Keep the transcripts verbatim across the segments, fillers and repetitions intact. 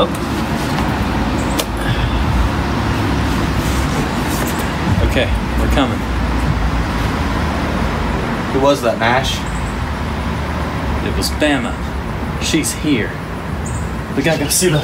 up. Okay, we're coming. Who was that, Nash? It was Bama. She's here. We gotta go see her.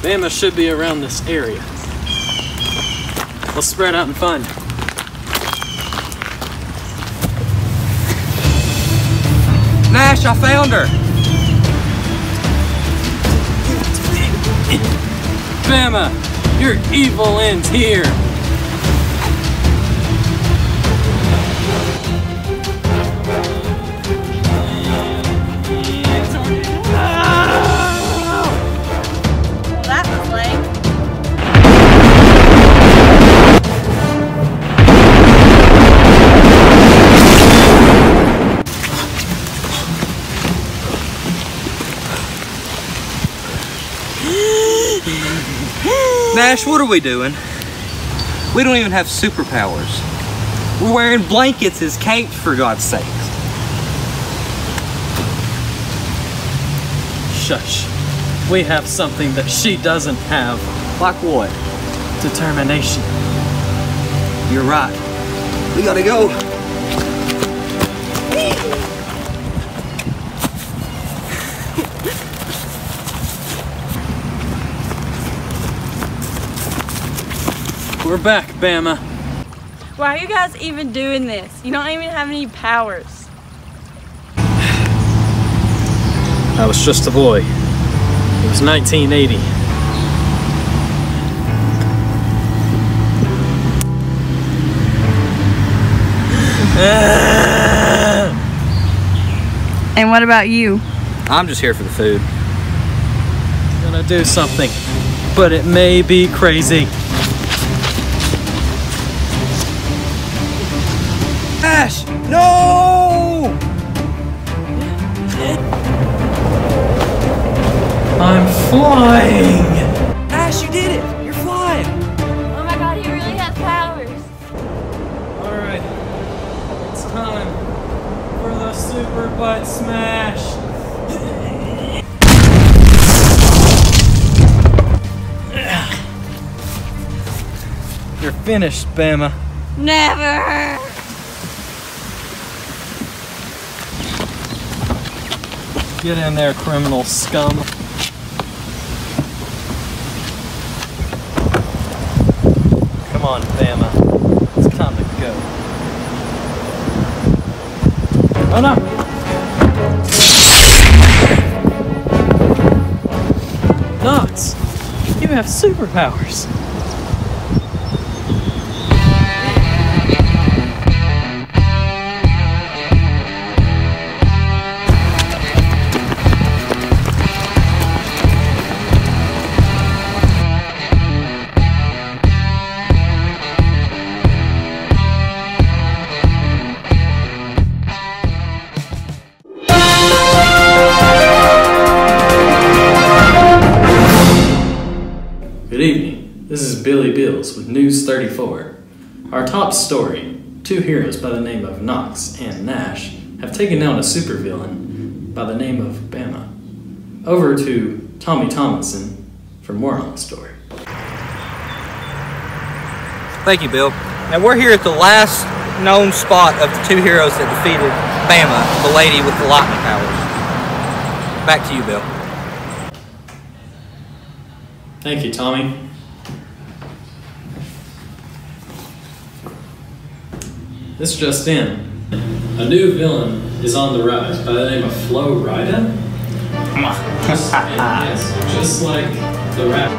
Bama should be around this area. Let's spread out and find her. Nash, I found her! Bama, your evil end's here! Nash, what are we doing? We don't even have superpowers. We're wearing blankets as capes, for God's sakes. Shush. We have something that she doesn't have. Like what? Determination. You're right. We gotta go. We're back, Bama. Why are you guys even doing this? You don't even have any powers. I was just a boy. It was nineteen eighty. And what about you? I'm just here for the food. I'm gonna do something, but it may be crazy. Nash! No! I'm flying! Nash, you did it! You're flying! Oh my god, he really has powers! Alright, it's time for the Super Butt Smash! You're finished, Bama. Never! Get in there, criminal scum. Come on, Bama. It's time to go. Oh no! Knox! You have superpowers! Good evening, this is Billy Bills with News thirty-four. Our top story, two heroes by the name of Knox and Nash have taken down a supervillain by the name of Bama. Over to Tommy Tomlinson for more on the story. Thank you, Bill. Now we're here at the last known spot of the two heroes that defeated Bama, the lady with the lightning powers. Back to you, Bill. Thank you, Tommy. This just in. A new villain is on the rise by the name of Flo Rida. Yes, just like the rapper.